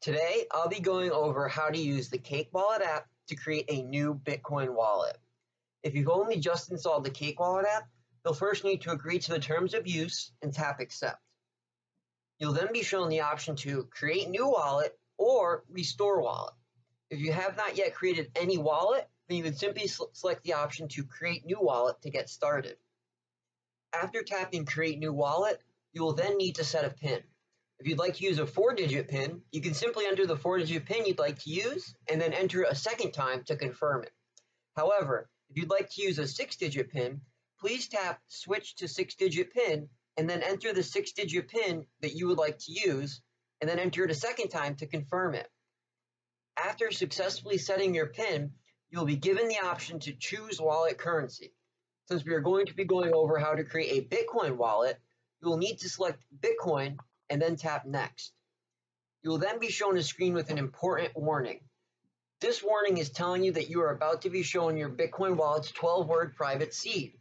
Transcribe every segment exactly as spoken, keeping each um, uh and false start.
Today, I'll be going over how to use the Cake Wallet app to create a new Bitcoin wallet. If you've only just installed the Cake Wallet app, you'll first need to agree to the terms of use and tap accept. You'll then be shown the option to create new wallet or restore wallet. If you have not yet created any wallet, then you can simply select the option to create new wallet to get started. After tapping create new wallet, you will then need to set a PIN. If you'd like to use a four digit PIN, you can simply enter the four digit PIN you'd like to use and then enter it a second time to confirm it. However, if you'd like to use a six digit PIN, please tap switch to six digit PIN and then enter the six digit PIN that you would like to use and then enter it a second time to confirm it. After successfully setting your PIN, you'll be given the option to choose wallet currency. Since we are going to be going over how to create a Bitcoin wallet, you will need to select Bitcoin and then tap next. You will then be shown a screen with an important warning. This warning is telling you that you are about to be shown your Bitcoin wallet's twelve word private seed.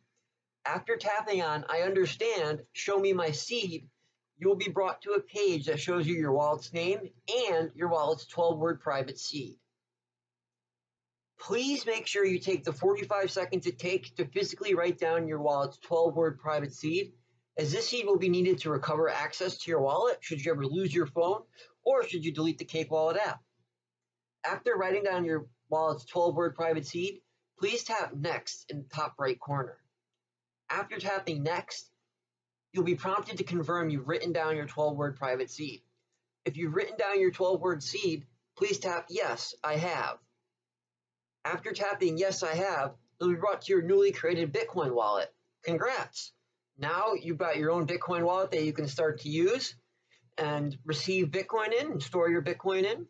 After tapping on I understand, show me my seed, you will be brought to a page that shows you your wallet's name and your wallet's twelve word private seed. Please make sure you take the forty-five seconds it takes to physically write down your wallet's twelve word private seed, as this seed will be needed to recover access to your wallet should you ever lose your phone or should you delete the Cake Wallet app. After writing down your wallet's twelve word private seed, please tap next in the top right corner. After tapping next, you'll be prompted to confirm you've written down your twelve word private seed. If you've written down your twelve word seed, please tap yes, I have. After tapping yes, I have, you'll be brought to your newly created Bitcoin wallet. Congrats! Now you've got your own Bitcoin wallet that you can start to use and receive Bitcoin in and store your Bitcoin in.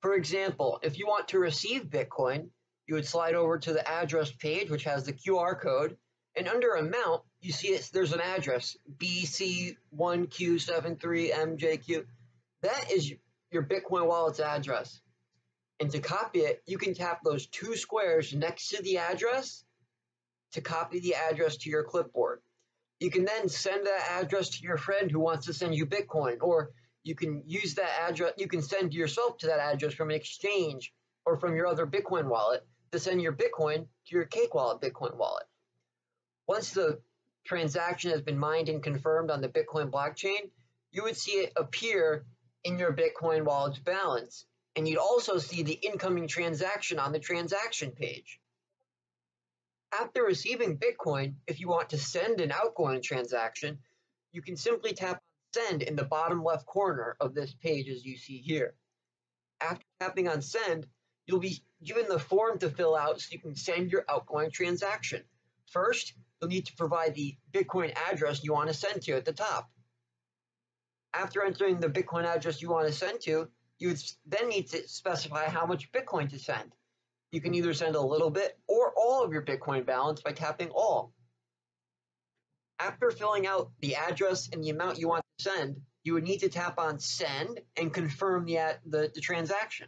For example, if you want to receive Bitcoin, you would slide over to the address page, which has the Q R code, and under amount, you see it's, there's an address, B C one Q seven three M J Q. That is your Bitcoin wallet's address. And to copy it, you can tap those two squares next to the address to copy the address to your clipboard. You can then send that address to your friend who wants to send you Bitcoin, or you can use that address, you can send yourself to that address from an exchange or from your other Bitcoin wallet to send your Bitcoin to your Cake Wallet Bitcoin wallet. Once the transaction has been mined and confirmed on the Bitcoin blockchain, you would see it appear in your Bitcoin wallet's balance, and you'd also see the incoming transaction on the transaction page. After receiving Bitcoin, if you want to send an outgoing transaction, you can simply tap on send in the bottom left corner of this page as you see here. After tapping on send, you'll be given the form to fill out so you can send your outgoing transaction. First, you'll need to provide the Bitcoin address you want to send to at the top. After entering the Bitcoin address you want to send to, you would then need to specify how much Bitcoin to send. You can either send a little bit or all of your Bitcoin balance by tapping all. After filling out the address and the amount you want to send, you would need to tap on send and confirm the, the, the transaction.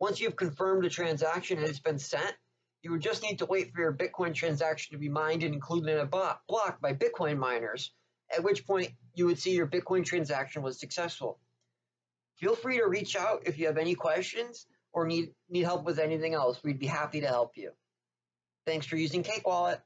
Once you've confirmed the transaction and it's been sent, you would just need to wait for your Bitcoin transaction to be mined and included in a block by Bitcoin miners, at which point you would see your Bitcoin transaction was successful. Feel free to reach out if you have any questions or need, need help with anything else. We'd be happy to help you. Thanks for using Cake Wallet.